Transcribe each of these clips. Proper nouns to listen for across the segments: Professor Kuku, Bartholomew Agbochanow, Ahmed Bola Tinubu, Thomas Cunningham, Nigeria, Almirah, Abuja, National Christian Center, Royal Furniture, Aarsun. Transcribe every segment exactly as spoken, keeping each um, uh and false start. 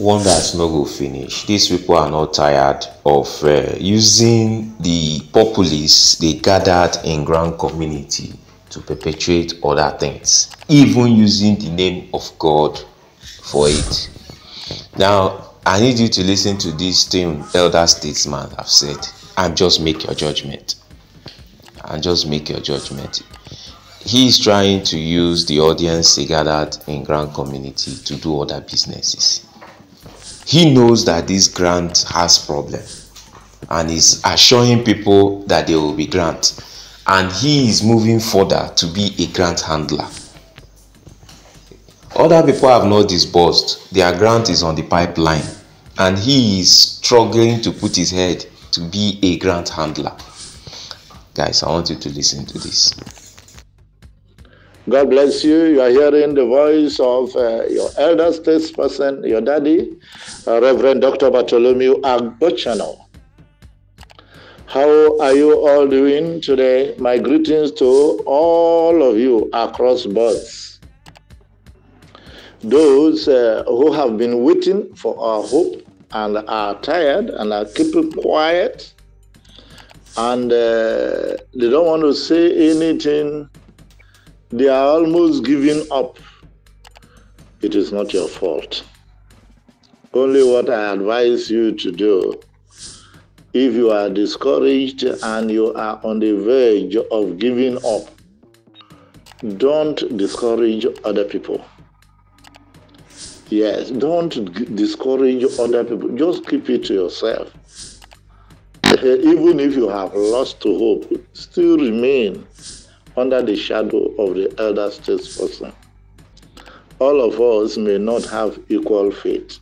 one that's not going to finish. These people are not tired of uh, using the populace they gathered in grand community to perpetrate other things, even using the name of God for it. Now, I need you to listen to this thing elder statesman have said and just make your judgment. And just make your judgment. He is trying to use the audience he gathered in grand community to do other businesses. He knows that this grant has problem and is assuring people that there will be grant. And he is moving further to be a grant handler. Other people have not disbursed. Their grant is on the pipeline. And he is struggling to put his head to be a grant handler. Guys, I want you to listen to this. God bless you. You are hearing the voice of uh, your elder statesperson, your daddy, uh, Reverend Doctor Bartholomew Agbochanow. How are you all doing today? My greetings to all of you across boards. Those uh, who have been waiting for our hope and are tired and are keeping quiet and uh, they don't want to say anything. They are almost giving up. It is not your fault. Only what I advise you to do, if you are discouraged and you are on the verge of giving up, don't discourage other people. Yes, don't discourage other people. Just keep it to yourself. Even if you have lost to hope, still remain under the shadow of the elder statesperson. All of us may not have equal faith.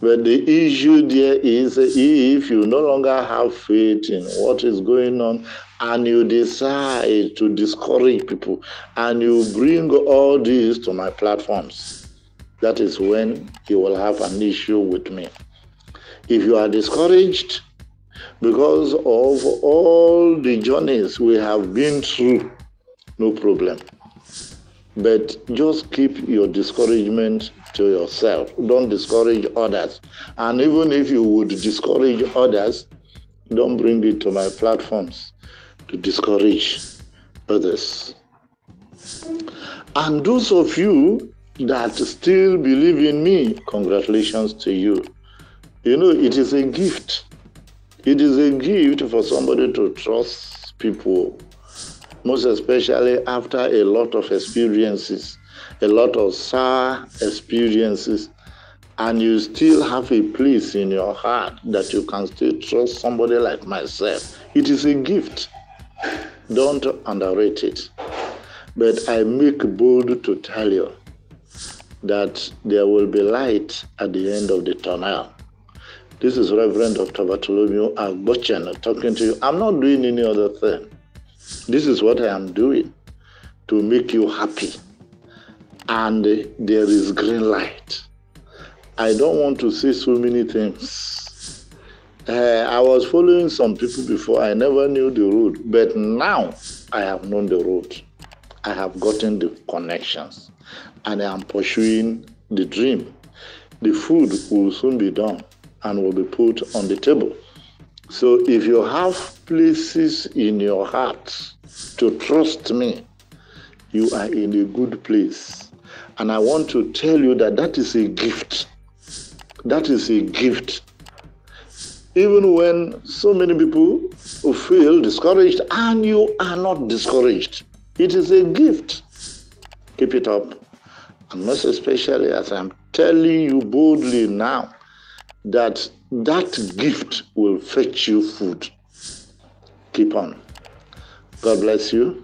But the issue there is, if you no longer have faith in what is going on and you decide to discourage people and you bring all this to my platforms, that is when you will have an issue with me. If you are discouraged, because of all the journeys we have been through, no problem. But just keep your discouragement to yourself. Don't discourage others. And even if you would discourage others, don't bring it to my platforms to discourage others. And those of you that still believe in me, congratulations to you. You know, it is a gift. It is a gift for somebody to trust people, most especially after a lot of experiences, a lot of sour experiences, and you still have a place in your heart that you can still trust somebody like myself. It is a gift. Don't underrate it. But I make bold to tell you that there will be light at the end of the tunnel. This is Reverend Doctor Bartholomew Agbochanow talking to you. I'm not doing any other thing. This is what I am doing to make you happy. And there is green light. I don't want to say so many things. Uh, I was following some people before. I never knew the road. But now I have known the road. I have gotten the connections. And I am pursuing the dream. The food will soon be done and will be put on the table. So if you have places in your heart to trust me, you are in a good place. And I want to tell you that that is a gift. That is a gift. Even when so many people feel discouraged and you are not discouraged, it is a gift. Keep it up. And most especially as I'm telling you boldly now, that that gift will fetch you food. Keep on. God bless you.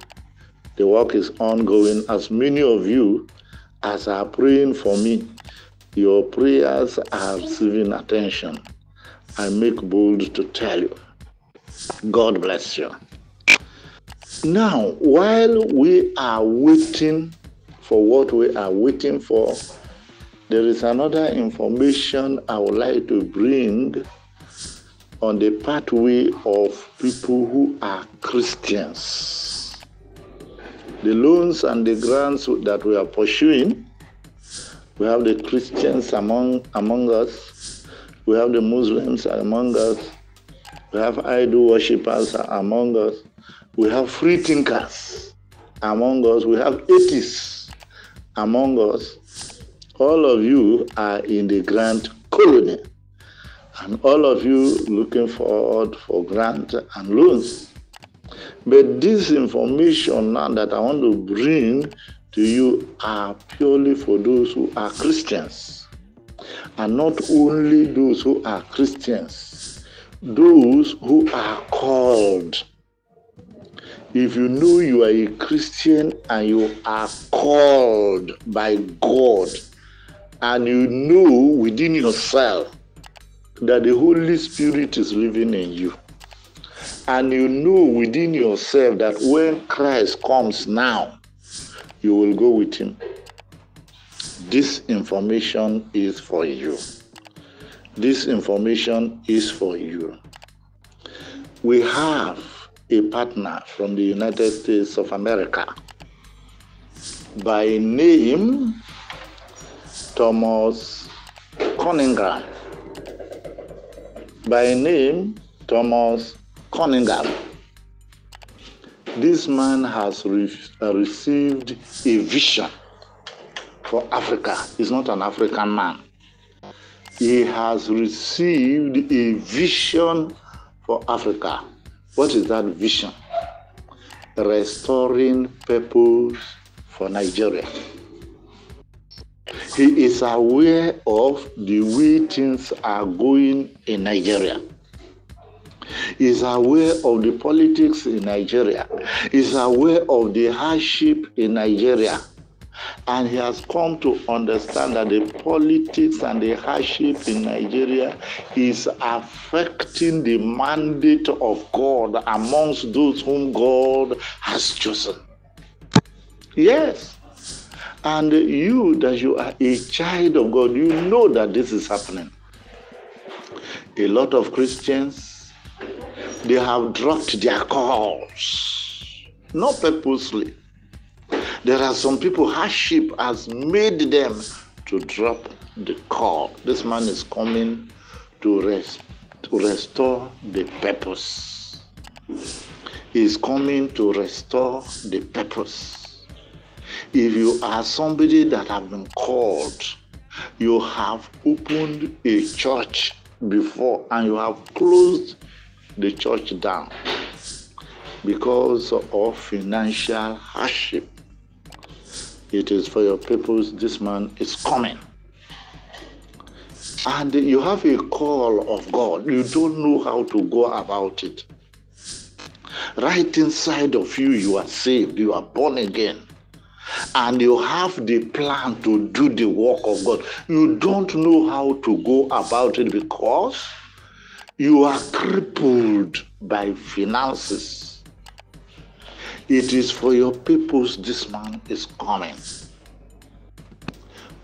The work is ongoing. As many of you as are praying for me, your prayers are receiving attention. I make bold to tell you, God bless you. Now, while we are waiting for what we are waiting for, there is another information I would like to bring on the pathway of people who are Christians. The loans and the grants that we are pursuing We have the Christians among among us. We have the Muslims among us. We have idol worshippers among us. We have free thinkers among us. We have atheists among us. All of you are in the grand colony. And all of you looking forward for grants and loans. But this information now that I want to bring to you are purely for those who are Christians. And not only those who are Christians, those who are called. If you know you are a Christian and you are called by God, and you know within yourself that the Holy Spirit is living in you, and you know within yourself that when Christ comes now, you will go with him. This information is for you. This information is for you. We have a partner from the United States of America by name Thomas Cunningham. By name, Thomas Cunningham. This man has re- uh, received a vision for Africa. He's not an African man. He has received a vision for Africa. What is that vision? Restoring purpose for Nigeria. He is aware of the way things are going in Nigeria. He is aware of the politics in Nigeria. He is aware of the hardship in Nigeria. And he has come to understand that the politics and the hardship in Nigeria is affecting the mandate of God amongst those whom God has chosen. Yes. And you, that you are a child of God, you know that this is happening. A lot of Christians, they have dropped their calls, not purposely. There are some people, hardship has made them to drop the call. This man is coming to, rest, to restore the purpose. He is coming to restore the purpose. If you are somebody that have been called, you have opened a church before and you have closed the church down because of financial hardship. It is for your purpose. This man is coming. And you have a call of God. You don't know how to go about it. Right inside of you, you are saved. You are born again. And you have the plan to do the work of God. You don't know how to go about it because you are crippled by finances. It is for your purpose this man is coming.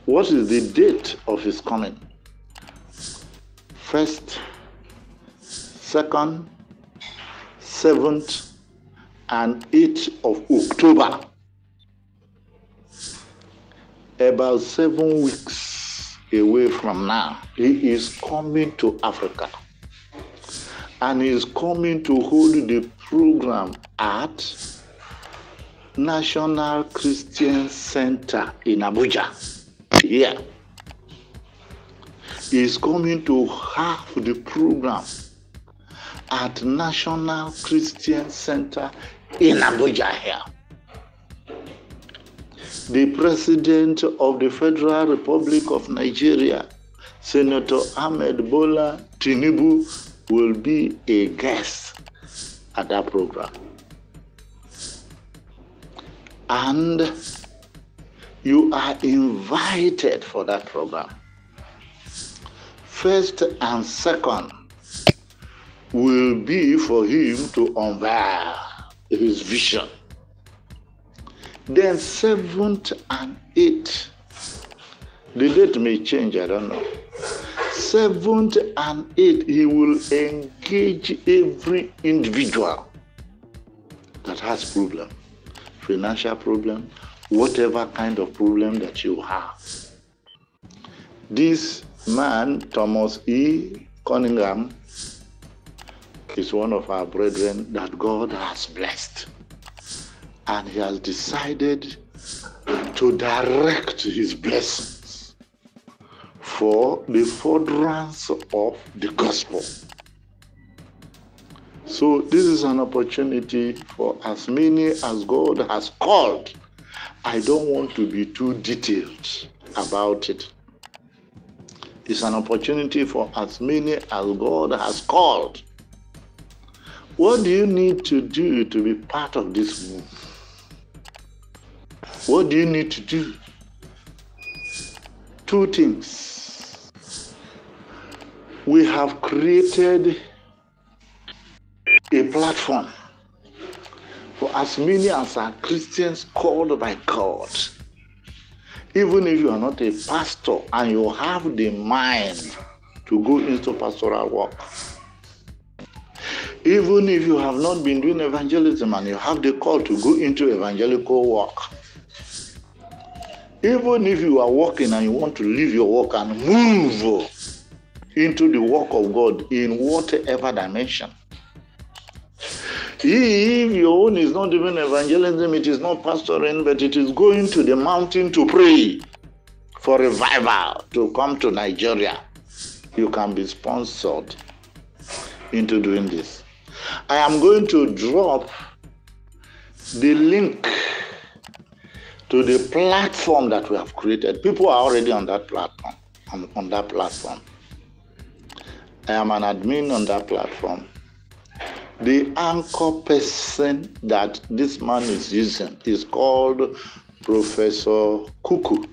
What is the date of his coming? First, second, seventh, and eighth of October. About seven weeks away from now, he is coming to Africa. And he is coming to hold the program at National Christian Center in Abuja. Here. Yeah. He is coming to have the program at National Christian Center in Abuja here. The President of the Federal Republic of Nigeria, Senator Ahmed Bola Tinubu, will be a guest at that program. And you are invited for that program. First and second will be for him to unveil his vision. Then seventh and eighth, the date may change, I don't know. Seventh and eighth, he will engage every individual that has problem, financial problem, whatever kind of problem that you have. This man, Thomas E. Cunningham, is one of our brethren that God has blessed. And he has decided to direct his blessings for the furtherance of the gospel. So this is an opportunity for as many as God has called. I don't want to be too detailed about it. It's an opportunity for as many as God has called. What do you need to do to be part of this move? What do you need to do? Two things. We have created a platform for as many as are Christians called by God. Even if you are not a pastor and you have the mind to go into pastoral work, even if you have not been doing evangelism and you have the call to go into evangelical work, even if you are working and you want to leave your work and move into the work of God in whatever dimension, if your own is not even evangelism, it is not pastoring, but it is going to the mountain to pray for revival to come to Nigeria, you can be sponsored into doing this. I am going to drop the link to the platform that we have created. People are already on that platform. I'm on that platform. I am an admin on that platform. The anchor person that this man is using is called Professor Kuku.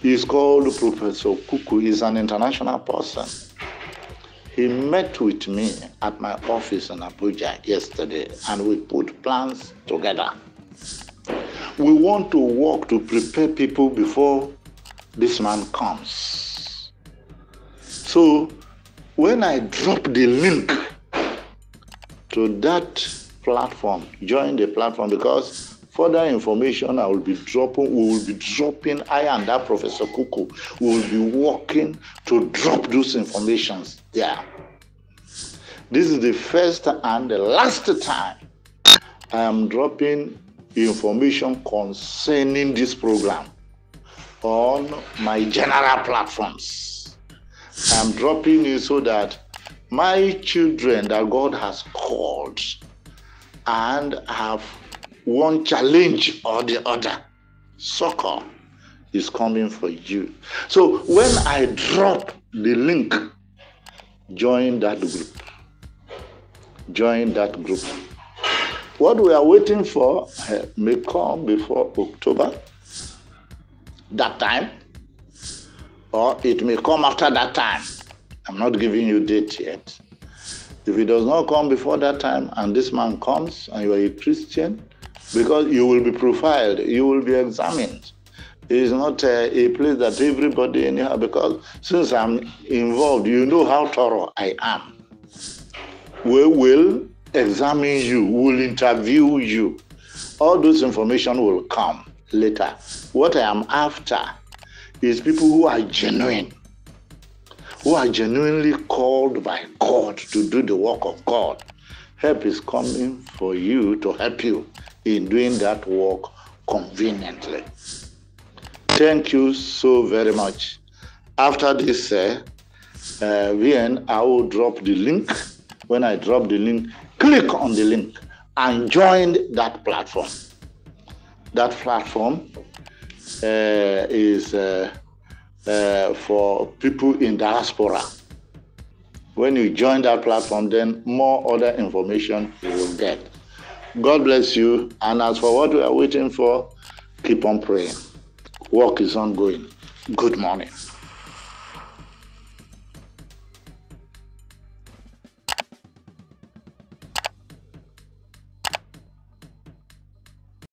He's called Professor Kuku. He's an international person. He met with me at my office in Abuja yesterday, and we put plans together. We want to work to prepare people before this man comes. So when I drop the link to that platform, join the platform, because further information I will be dropping, we will be dropping, I and that Professor Kuku, we will be working to drop those informations. Yeah. This is the first and the last time I am dropping information concerning this program on my general platforms. I am dropping it so that my children that God has called and have one challenge or the other, soccer is coming for you. So when I drop the link, join that group. Join that group. What we are waiting for may come before October, that time, or it may come after that time. I'm not giving you date yet. If it does not come before that time and this man comes and you are a Christian, because you will be profiled, you will be examined. It is not uh, a place that everybody in here, because since I'm involved, you know how thorough I am. We will examine you, we will interview you. All those information will come later. What I am after is people who are genuine, who are genuinely called by God to do the work of God. Help is coming for you to help you in doing that work conveniently. Thank you so very much. After this uh, uh, V N, I will drop the link. When I drop the link, click on the link and join that platform. That platform uh, is uh, uh, for people in diaspora. When you join that platform, then more other information you will get. God bless you. And as for what we are waiting for, keep on praying. Work is ongoing. Good morning.